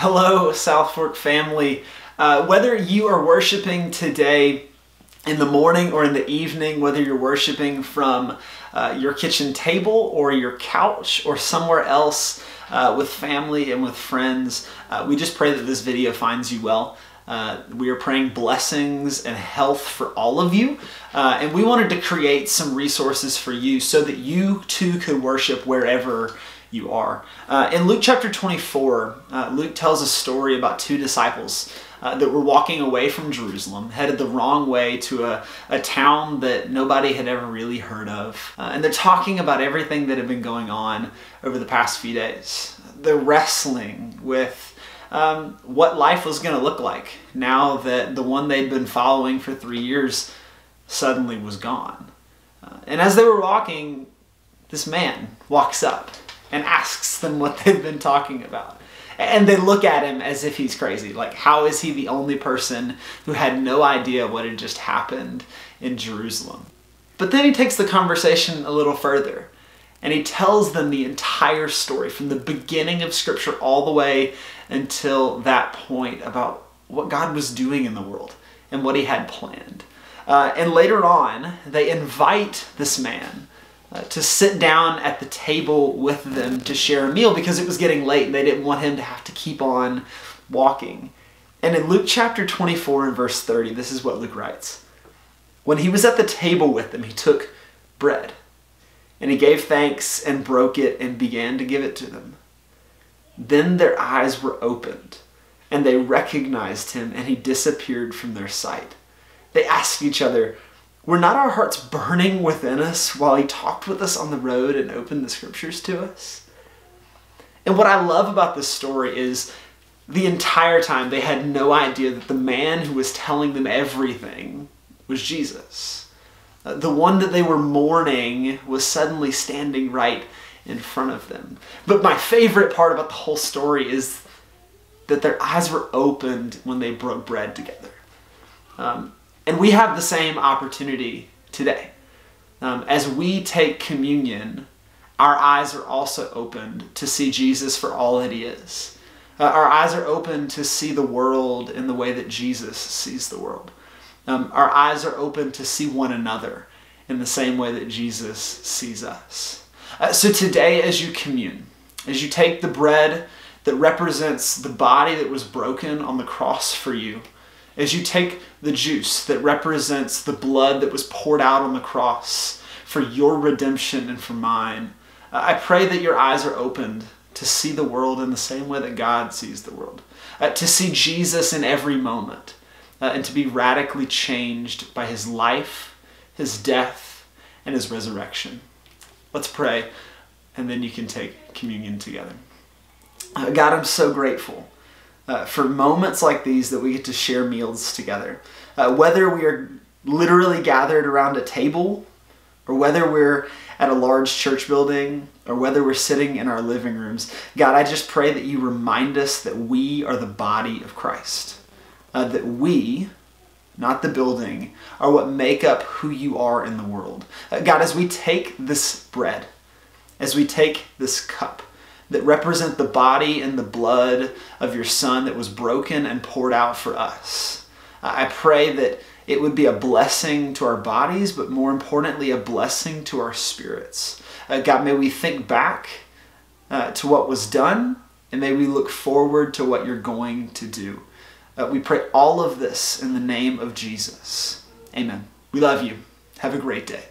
Hello, South Fork family. Whether you are worshiping today in the morning or in the evening, whether you're worshiping from your kitchen table or your couch or somewhere else with family and with friends, we just pray that this video finds you well. We are praying blessings and health for all of you. And we wanted to create some resources for you so that you too could worship wherever you are. In Luke chapter 24, Luke tells a story about two disciples that were walking away from Jerusalem, headed the wrong way to a town that nobody had ever really heard of. And they're talking about everything that had been going on over the past few days. They're wrestling with what life was going to look like now that the one they'd been following for 3 years suddenly was gone. And as they were walking, this man walks up and asks them what they've been talking about. And they look at him as if he's crazy. Like, how is he the only person who had no idea what had just happened in Jerusalem? But then he takes the conversation a little further, and he tells them the entire story from the beginning of Scripture all the way until that point about what God was doing in the world and what he had planned. And later on, they invite this man to sit down at the table with them to share a meal because it was getting late and they didn't want him to have to keep on walking. And in Luke chapter 24 and verse 30, this is what Luke writes. When he was at the table with them, he took bread and he gave thanks and broke it and began to give it to them. Then their eyes were opened and they recognized him and he disappeared from their sight. They asked each other, "Were not our hearts burning within us while he talked with us on the road and opened the Scriptures to us?" And what I love about this story is the entire time they had no idea that the man who was telling them everything was Jesus. The one that they were mourning was suddenly standing right in front of them. But my favorite part about the whole story is that their eyes were opened when they broke bread together. And we have the same opportunity today. As we take communion, our eyes are also opened to see Jesus for all that he is. Our eyes are open to see the world in the way that Jesus sees the world. Our eyes are open to see one another in the same way that Jesus sees us. So today, as you commune, as you take the bread that represents the body that was broken on the cross for you, as you take the juice that represents the blood that was poured out on the cross for your redemption and for mine, I pray that your eyes are opened to see the world in the same way that God sees the world, to see Jesus in every moment, and to be radically changed by his life, his death, and his resurrection. Let's pray, and then you can take communion together. God, I'm so grateful for moments like these that we get to share meals together. Whether we are literally gathered around a table, or whether we're at a large church building, or whether we're sitting in our living rooms, God, I just pray that you remind us that we are the body of Christ. That we, not the building, are what make up who you are in the world. God, as we take this bread, as we take this cup, that represent the body and the blood of your Son that was broken and poured out for us, I pray that it would be a blessing to our bodies, but more importantly, a blessing to our spirits. God, may we think back to what was done, and may we look forward to what you're going to do. We pray all of this in the name of Jesus. Amen. We love you. Have a great day.